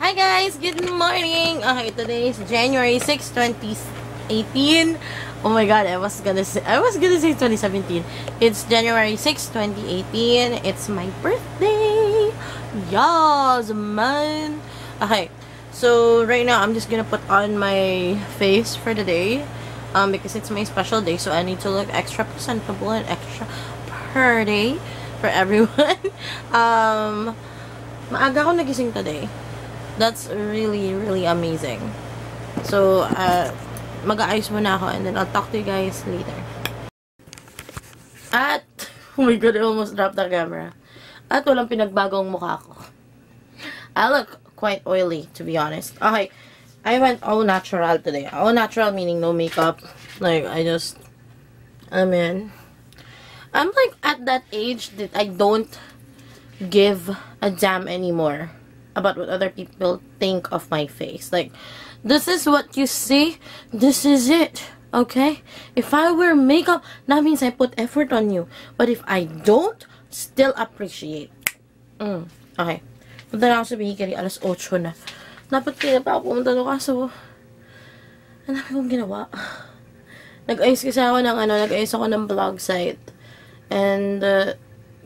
Hi guys! Good morning! Okay, today is January 6, 2018. Oh my god, I was gonna say 2017. It's January 6, 2018. It's my birthday! Yes, man! Okay, so right now, I'm just gonna put on my face for the day. Because it's my special day, so I need to look extra presentable and extra pretty for everyone. Maaga ako nagising today. That's really amazing. So, mag-aayos muna ako and then I'll talk to you guys later. At, oh my god, I almost dropped the camera. At walang pinagbagong mukha ko. I look quite oily, to be honest. Okay, I went all natural today. All natural meaning no makeup. Like, I'm like at that age that I don't give a damn anymore about what other people think of my face. Like, this is what you see, this is it, okay? If I wear makeup, that means I put effort on you. But if I don't, still appreciate. Okay. Punta na ako sa bakery, alas 8 na. Dapat kaya pa ako pumunta doon kaso, ang dami kong ginawa. Nag-ayos kasi ako ng vlog site. And,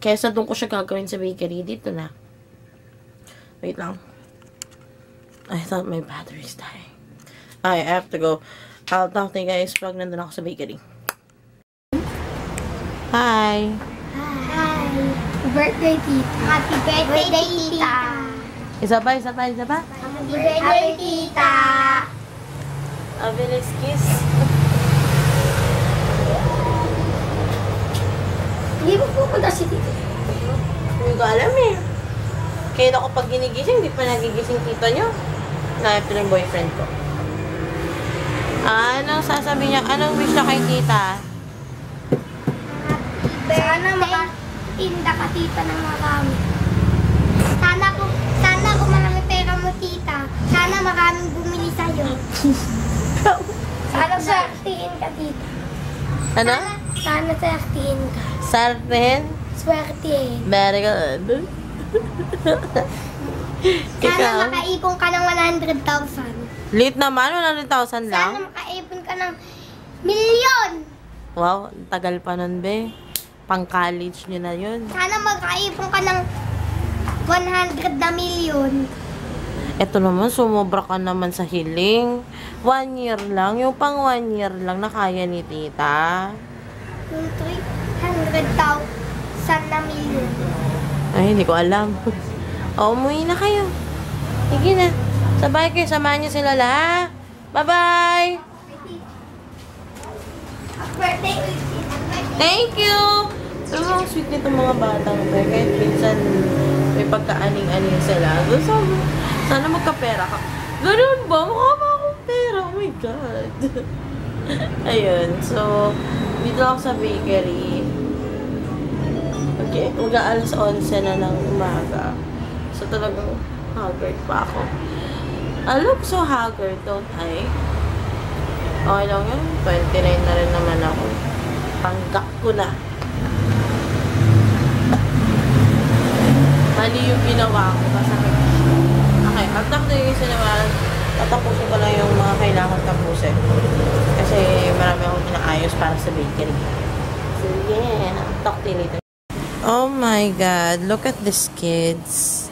kesa doon ko siya gagawin sa bakery, dito na. Wait lang. I thought my battery's dying. I have to go. I'll talk to you guys pag nandun ako sa bakery. Hi! Hi! Birthday, Tita! Happy birthday, Tita! Isa pa? Happy birthday, Tita! A bilis kiss. Hindi mo pupunta si Tita. Hindi ko alam eh. Kaya ako pag ginigising, di pa nagigising tito nyo. Naayap na yung boyfriend ko. Anong sasabi niya? Anong wish na kay tita? Sana makatinda ka tita ng marami. Sana kung marami pera mo tita, sana maraming bumili sa'yo. Sana swertihin ka tita. Ano? Sana swertihin ka. Swertihin? Swertihin. Very good. Sana makaipon ka ng 100,000. Late naman, 100,000 lang? Sana makaipon ka ng milyon. Wow, tagal pa nun be. Pang-college nyo na yun. Sana makaipon ka ng 100 na milyon. Eto naman, sumobra ka naman sa hiling. 1 year lang. Yung pang 1 year lang na kaya ni tita. Yung 300,000 na milyon. Ay, hindi ko alam. O, umuwi na kayo. Sige na. Sabay kayo. Samahan niyo sila lahat. Bye-bye! Thank you! So, ang sweet nito mga batang. Kahit minsan may pagkaaning-aning sila. So, sana magkapera ka. Ganun ba? Mukha ba akong pera? Oh my God! Ayun. So, dito ako sa bakery. Okay, mag-aalas 11 na ng umaga. So, talagang haggard pa ako. I look so haggard, don't I? Okay lang yun. 29 na rin naman ako. Tanggap ko na. Mali yung ginawa ko. Masakit. Okay, ang takto yung sinaman. Tatapusin ko lang yung mga kailangan tapusin. Kasi marami akong inaayos para sa bakery. So, yeah. Talk to you later. Oh my god, look at these kids.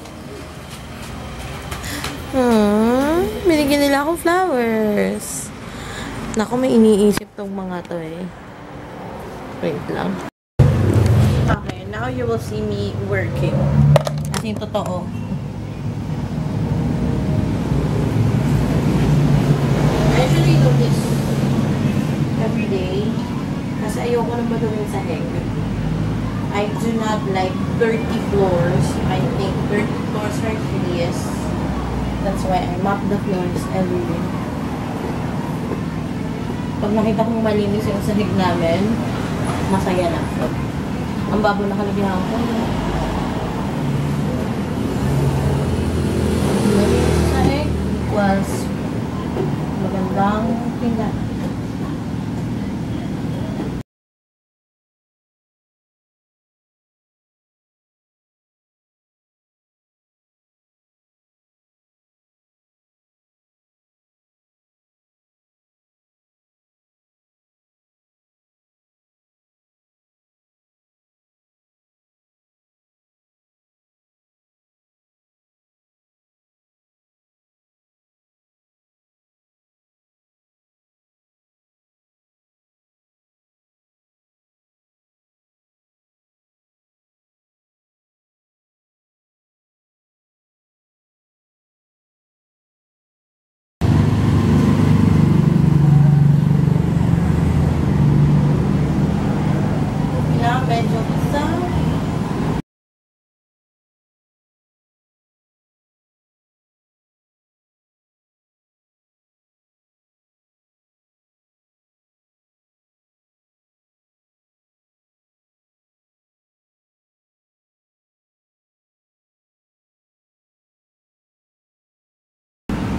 Binigyan nila akong flowers. Naku, may iniisip tong mga to eh. Wait lang. Okay, now you will see me working. Kasi yung totoo. I usually do this every day. Kasi ayoko na madumi sa heg. I do not like dirty floors. I think dirty floors are hideous. That's why I mop the floors every day. Pag nakita kong malinis yung sahig namin, masaya na ako. Ang babo na kalagyan ako. Malinis yung sahig was magandang tingnan.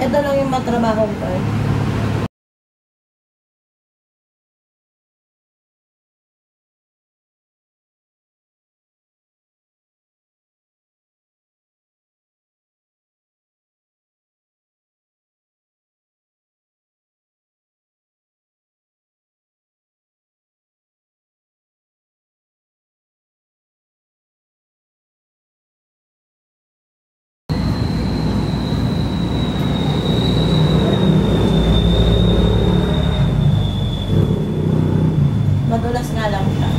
Ito lang yung matrabaho ko. Madulas nga lang siya.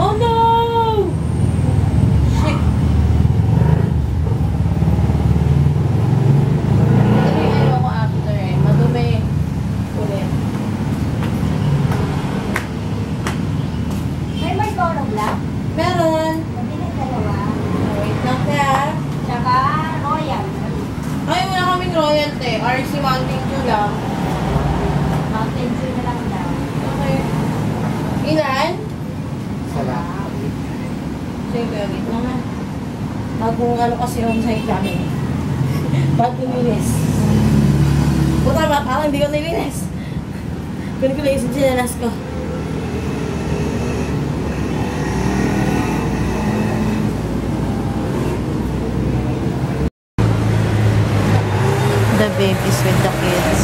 Oh no! Shit! Ito yung ayaw ko after eh. Madumi. Ulit. May Marlboro Black? Meron! Mabili dalawa. Wait lang siya. Tsaka Royal. Ay, wala kaming Royal eh. RC Mountain Dew lang. Mountain Dew na lang daw. Okay. Inan? Siyempre, wait naman. Bagong ano kasi yung side kami. Ba't nilinis? O tama, parang hindi ko nilinis. Kunin ko lang yung sinanas ko. The babies with the kids.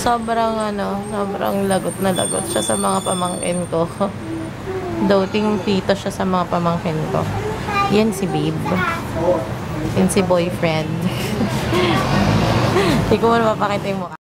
Sobrang ano, sobrang lagot na lagot siya sa mga pamangkin ko. Doting tito siya sa mga pamangkin ko. Yan si babe. Yan si boyfriend. Hindi ko mapapakita yung mukha.